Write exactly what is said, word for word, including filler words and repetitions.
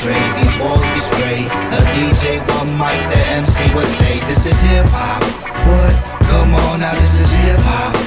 stray, these walls be spray. A D J, one mic, the M C would say, this is hip hop. What? Come on now, this is hip hop.